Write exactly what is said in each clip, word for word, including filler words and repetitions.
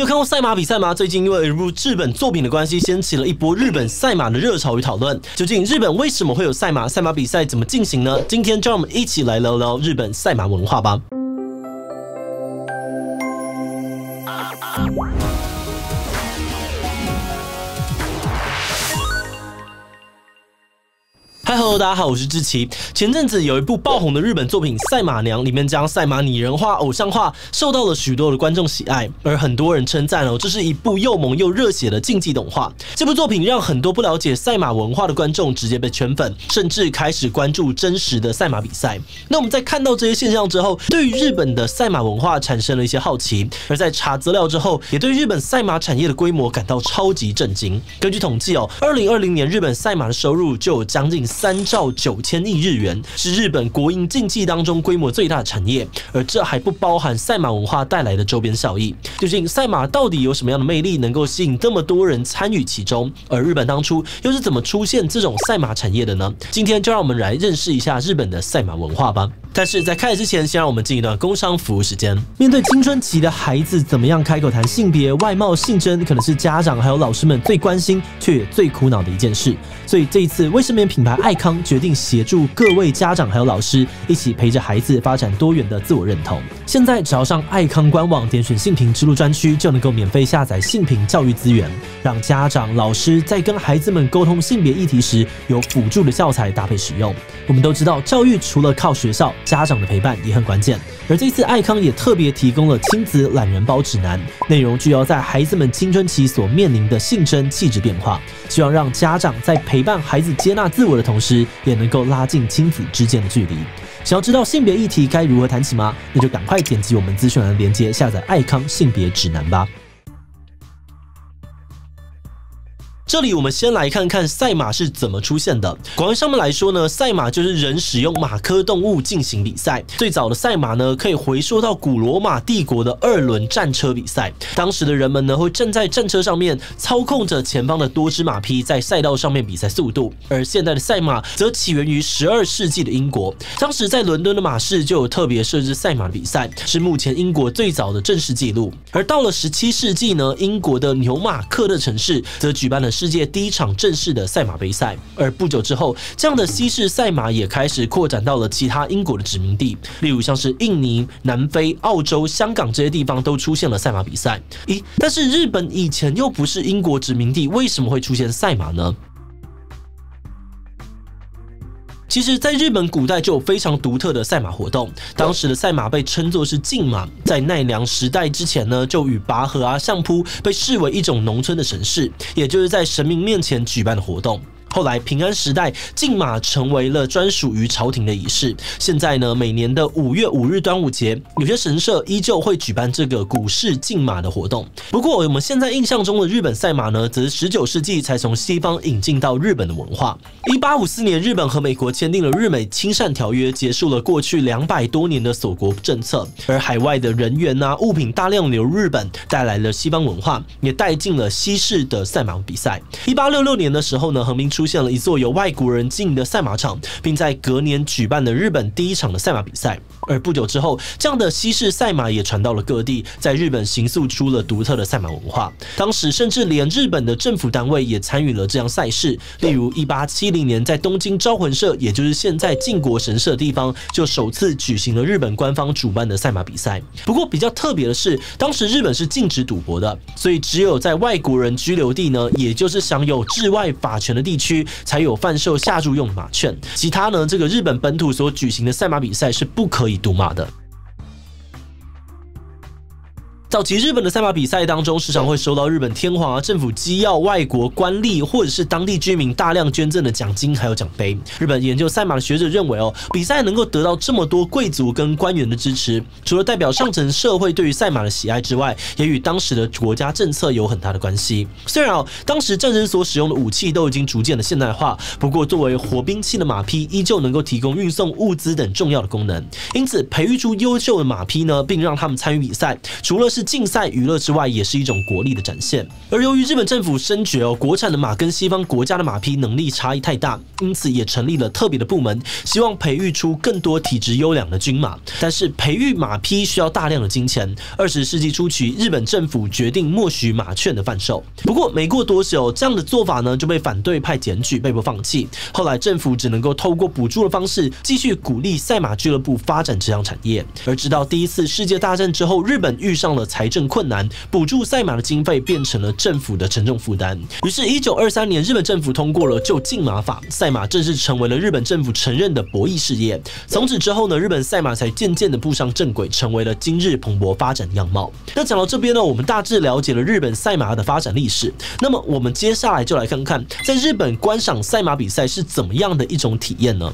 你有看过赛马比赛吗？最近因为一部日本作品的关系，掀起了一波日本赛马的热潮与讨论。究竟日本为什么会有赛马？赛马比赛怎么进行呢？今天就让我们一起来聊聊日本赛马文化吧。 嗨 ，Hello， 大家好，我是志祺。前阵子有一部爆红的日本作品《赛马娘》，里面将赛马拟人化、偶像化，受到了许多的观众喜爱，而很多人称赞哦，这是一部又萌又热血的竞技动画。这部作品让很多不了解赛马文化的观众直接被圈粉，甚至开始关注真实的赛马比赛。那我们在看到这些现象之后，对于日本的赛马文化产生了一些好奇，而在查资料之后，也对日本赛马产业的规模感到超级震惊。根据统计哦，二零二零年日本赛马的收入就有将近 三兆九千亿日元，是日本国营竞技当中规模最大的产业，而这还不包含赛马文化带来的周边效益。究竟赛马到底有什么样的魅力，能够吸引这么多人参与其中？而日本当初又是怎么出现这种赛马产业的呢？今天就让我们来认识一下日本的赛马文化吧。 但是在开始之前，先让我们进一段工商服务时间。面对青春期的孩子，怎么样开口谈性别、外貌、性征，可能是家长还有老师们最关心却也最苦恼的一件事。所以这一次，卫生棉品牌爱康决定协助各位家长还有老师，一起陪着孩子发展多元的自我认同。现在只要上爱康官网点选性平之路专区，就能够免费下载性平教育资源，让家长、老师在跟孩子们沟通性别议题时，有辅助的教材搭配使用。我们都知道，教育除了靠学校， 家长的陪伴也很关键，而这次爱康也特别提供了亲子懒人包指南，内容聚焦在孩子们青春期所面临的性征、气质变化，希望让家长在陪伴孩子接纳自我的同时，也能够拉近亲子之间的距离。想要知道性别议题该如何谈起吗？那就赶快点击我们资讯栏的链接，下载爱康性别指南吧。 这里我们先来看看赛马是怎么出现的。广义上面来说呢，赛马就是人使用马科动物进行比赛。最早的赛马呢，可以回溯到古罗马帝国的二轮战车比赛。当时的人们呢，会站在战车上面，操控着前方的多只马匹在赛道上面比赛速度。而现代的赛马则起源于十二世纪的英国，当时在伦敦的马市就有特别设置赛马的比赛，是目前英国最早的正式记录。而到了十七世纪呢，英国的纽马克的城市则举办了 世界第一场正式的赛马杯赛，而不久之后，这样的西式赛马也开始扩展到了其他英国的殖民地，例如像是印尼、南非、澳洲、香港这些地方都出现了赛马比赛。咦，但是日本以前又不是英国殖民地，为什么会出现赛马呢？ 其实，在日本古代就有非常独特的赛马活动。当时的赛马被称作是竞马，在奈良时代之前呢，就与拔河啊、相扑被视为一种农村的神事，也就是在神明面前举办的活动。 后来平安时代，竞马成为了专属于朝廷的仪式。现在呢，每年的五月五日端午节，有些神社依旧会举办这个古式竞马的活动。不过，我们现在印象中的日本赛马呢，则是十九世纪才从西方引进到日本的文化。一八五四年，日本和美国签订了日美亲善条约，结束了过去两百多年的锁国政策。而海外的人员啊、物品大量流入日本，带来了西方文化，也带进了西式的赛马比赛。一八六六年的时候呢，横滨出 出现了一座由外国人经营的赛马场，并在隔年举办了日本第一场的赛马比赛。而不久之后，这样的西式赛马也传到了各地，在日本形塑出了独特的赛马文化。当时甚至连日本的政府单位也参与了这样赛事，例如一八七零年在东京昭魂社，也就是现在靖国神社的地方，就首次举行了日本官方主办的赛马比赛。不过比较特别的是，当时日本是禁止赌博的，所以只有在外国人居留地呢，也就是享有治外法权的地区 才有贩售下注用的马券，其他呢，这个日本本土所举行的赛马比赛是不可以赌马的。 早期日本的赛马比赛当中，时常会收到日本天皇啊、政府机要、外国官吏或者是当地居民大量捐赠的奖金还有奖杯。日本研究赛马的学者认为，哦，比赛能够得到这么多贵族跟官员的支持，除了代表上层社会对于赛马的喜爱之外，也与当时的国家政策有很大的关系。虽然哦，当时战争所使用的武器都已经逐渐的现代化，不过作为活兵器的马匹依旧能够提供运送物资等重要的功能。因此，培育出优秀的马匹呢，并让他们参与比赛，除了是 是是竞赛娱乐之外，也是一种国力的展现。而由于日本政府深觉哦，国产的马跟西方国家的马匹能力差异太大，因此也成立了特别的部门，希望培育出更多体质优良的军马。但是培育马匹需要大量的金钱。二十世纪初期，日本政府决定默许马券的贩售。不过没过多久，这样的做法呢就被反对派检举，被迫放弃。后来政府只能够透过补助的方式，继续鼓励赛马俱乐部发展这项产业。而直到第一次世界大战之后，日本遇上了财政困难，补助赛马的经费变成了政府的沉重负担。于是，一九二三年，日本政府通过了《就近马法》，赛马正式成为了日本政府承认的博弈事业。从此之后呢，日本赛马才渐渐的步上正轨，成为了今日蓬勃发展样貌。那讲到这边呢，我们大致了解了日本赛马的发展历史。那么，我们接下来就来看看，在日本观赏赛马比赛是怎么样的一种体验呢？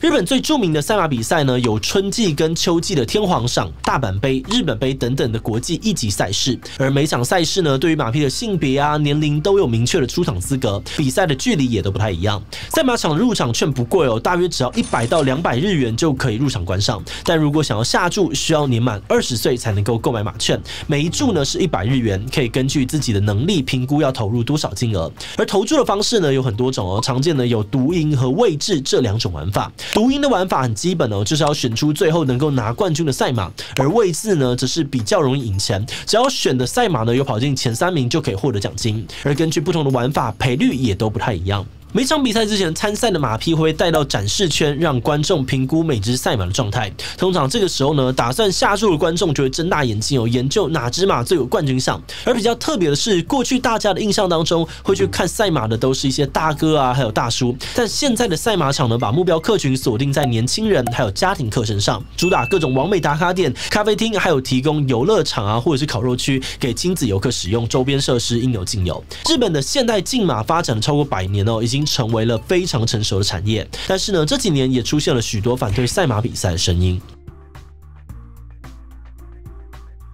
日本最著名的赛马比赛呢，有春季跟秋季的天皇赏、大阪杯、日本杯等等的国际一级赛事。而每场赛事呢，对于马匹的性别啊、年龄都有明确的出场资格，比赛的距离也都不太一样。赛马场入场券不贵哦，大约只要一百到两百日元就可以入场观赏。但如果想要下注，需要年满二十岁才能够购买马券，每一注呢是一百日元，可以根据自己的能力评估要投入多少金额。而投注的方式呢有很多种哦，常见的有独赢和位置这两种玩法。 独赢的玩法很基本哦，就是要选出最后能够拿冠军的赛马，而位置呢则是比较容易赢钱，只要选的赛马呢有跑进前三名就可以获得奖金。而根据不同的玩法，赔率也都不太一样。 每场比赛之前，参赛的马匹会带到展示圈，让观众评估每只赛马的状态。通常这个时候呢，打算下注的观众就会睁大眼睛哦，研究哪只马最有冠军相。而比较特别的是，过去大家的印象当中，会去看赛马的都是一些大哥啊，还有大叔。但现在的赛马场呢，把目标客群锁定在年轻人还有家庭客身上，主打各种网美打卡点、咖啡厅，还有提供游乐场啊，或者是烤肉区给亲子游客使用，周边设施应有尽有。日本的现代竞马发展了超过百年哦，已经 成为了非常成熟的产业，但是呢，这几年也出现了许多反对赛马比赛的声音。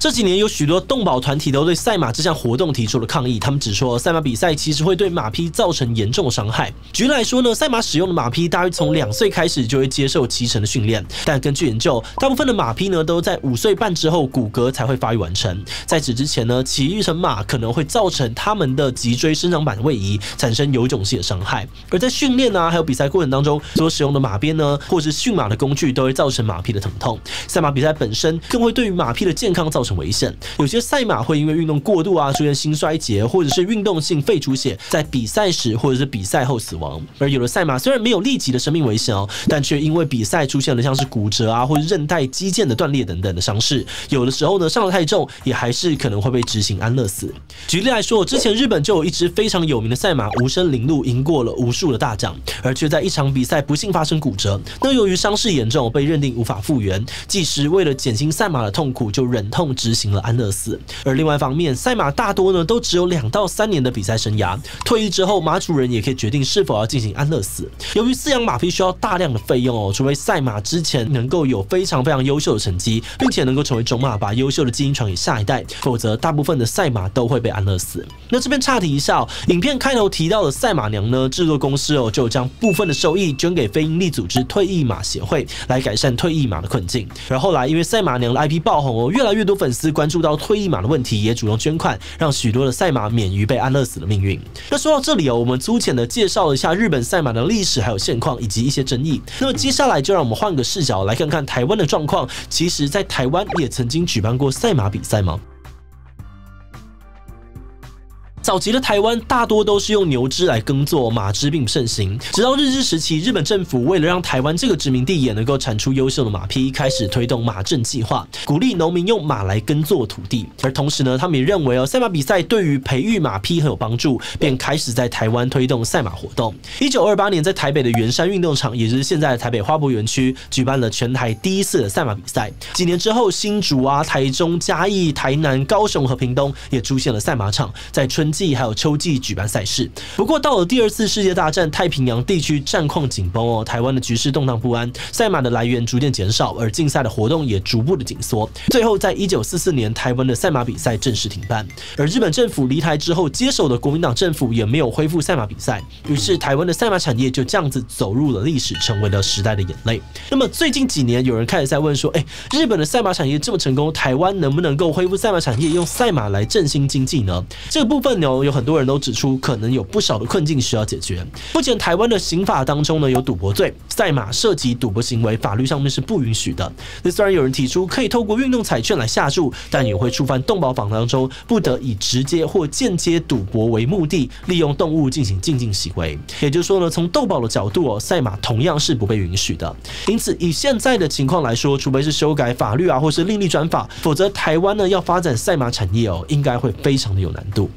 这几年有许多动保团体都对赛马这项活动提出了抗议，他们指说赛马比赛其实会对马匹造成严重的伤害。举例来说呢，赛马使用的马匹大约从两岁开始就会接受骑乘的训练，但根据研究，大部分的马匹呢都在五岁半之后骨骼才会发育完成，在此之前呢，骑一乘马可能会造成他们的脊椎生长板位移，产生有种性的伤害。而在训练啊还有比赛过程当中所使用的马鞭呢，或是驯马的工具都会造成马匹的疼痛。赛马比赛本身更会对于马匹的健康造成 危险，有些赛马会因为运动过度啊，出现心衰竭，或者是运动性肺出血，在比赛时或者是比赛后死亡。而有的赛马虽然没有立即的生命危险哦，但却因为比赛出现了像是骨折啊，或者韧带、肌腱的断裂等等的伤势。有的时候呢，上得太重，也还是可能会被执行安乐死。举例来说，之前日本就有一只非常有名的赛马无声铃鹿，赢过了无数的大奖，而却在一场比赛不幸发生骨折。那由于伤势严重，被认定无法复原，技师为了减轻赛马的痛苦，就忍痛 执行了安乐死。而另外一方面，赛马大多呢都只有两到三年的比赛生涯，退役之后，马主人也可以决定是否要进行安乐死。由于饲养马匹需要大量的费用哦，除非赛马之前能够有非常非常优秀的成绩，并且能够成为种马，把优秀的基因传给下一代，否则大部分的赛马都会被安乐死。那这边岔题一下哦，影片开头提到的赛马娘呢，制作公司哦就将部分的收益捐给非营利组织退役马协会，来改善退役马的困境。而后来因为赛马娘的 I P 爆红哦，越来越多 粉丝关注到退役马的问题，也主动捐款，让许多的赛马免于被安乐死的命运。那说到这里哦，我们粗浅的介绍了一下日本赛马的历史还有现况以及一些争议。那么接下来就让我们换个视角来看看台湾的状况。其实，在台湾也曾经举办过赛马比赛吗？ 早期的台湾大多都是用牛只来耕作，马只并不盛行。直到日治时期，日本政府为了让台湾这个殖民地也能够产出优秀的马匹，开始推动马政计划，鼓励农民用马来耕作土地。而同时呢，他们也认为哦，赛马比赛对于培育马匹很有帮助，便开始在台湾推动赛马活动。一九二八年，在台北的圆山运动场，也就是现在的台北花博园区，举办了全台第一次的赛马比赛。几年之后，新竹啊、台中、嘉义、台南、高雄和屏东也出现了赛马场，在春 春技还有秋季举办赛事。不过到了第二次世界大战，太平洋地区战况紧绷哦，台湾的局势动荡不安，赛马的来源逐渐减少，而竞赛的活动也逐步的紧缩。最后在一九四四年，台湾的赛马比赛正式停办。而日本政府离台之后，接手的国民党政府也没有恢复赛马比赛，于是台湾的赛马产业就这样子走入了历史，成为了时代的眼泪。那么最近几年，有人开始在问说，哎，日本的赛马产业这么成功，台湾能不能够恢复赛马产业，用赛马来振兴经济呢？这个部分呢，有很多人都指出，可能有不少的困境需要解决。目前台湾的刑法当中呢，有赌博罪，赛马涉及赌博行为，法律上面是不允许的。那虽然有人提出可以透过运动彩券来下注，但也会触犯动保法当中不得以直接或间接赌博为目的，利用动物进行竞技行为。也就是说呢，从动保的角度哦，赛马同样是不被允许的。因此，以现在的情况来说，除非是修改法律啊，或是另立专法，否则台湾呢要发展赛马产业哦，应该会非常的有难度。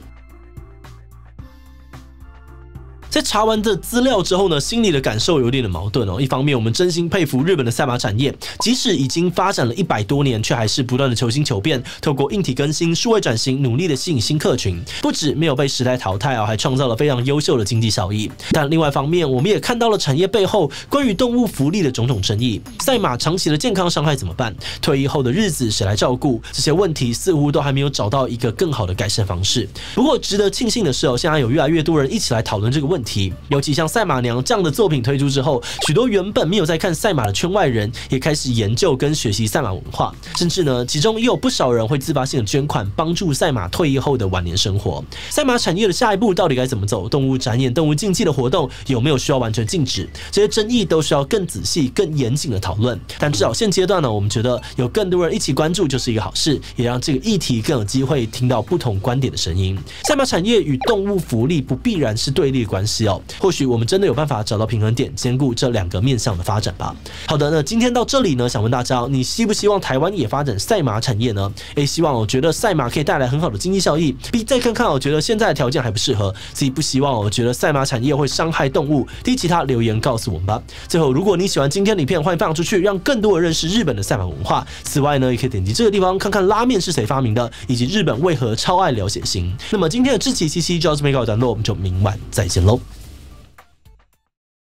在查完这资料之后呢，心里的感受有点的矛盾哦。一方面，我们真心佩服日本的赛马产业，即使已经发展了一百多年，却还是不断的求新求变，透过硬体更新、数位转型，努力的吸引新客群，不止没有被时代淘汰啊，还创造了非常优秀的经济效益。但另外一方面，我们也看到了产业背后关于动物福利的种种争议，赛马长期的健康伤害怎么办？退役后的日子谁来照顾？这些问题似乎都还没有找到一个更好的改善方式。不过值得庆幸的是哦，现在有越来越多人一起来讨论这个问题。 题，尤其像赛马娘这样的作品推出之后，许多原本没有在看赛马的圈外人，也开始研究跟学习赛马文化，甚至呢，其中也有不少人会自发性的捐款，帮助赛马退役后的晚年生活。赛马产业的下一步到底该怎么走？动物展演、动物竞技的活动有没有需要完全禁止？这些争议都需要更仔细、更严谨的讨论。但至少现阶段呢，我们觉得有更多人一起关注就是一个好事，也让这个议题更有机会听到不同观点的声音。赛马产业与动物福利不必然是对立的关系。 或许我们真的有办法找到平衡点，兼顾这两个面向的发展吧。好的，那今天到这里呢，想问大家，你希不希望台湾也发展赛马产业呢 ？A 希望我觉得赛马可以带来很好的经济效益 ；B 再看看我觉得现在的条件还不适合 ；C 不希望我觉得赛马产业会伤害动物。D 其他留言告诉我们吧。最后，如果你喜欢今天的影片，欢迎分享出去，让更多人认识日本的赛马文化。此外呢，也可以点击这个地方看看拉面是谁发明的，以及日本为何超爱聊血腥。那么今天的志祺七七就到这边告一段落，我们就明晚再见喽。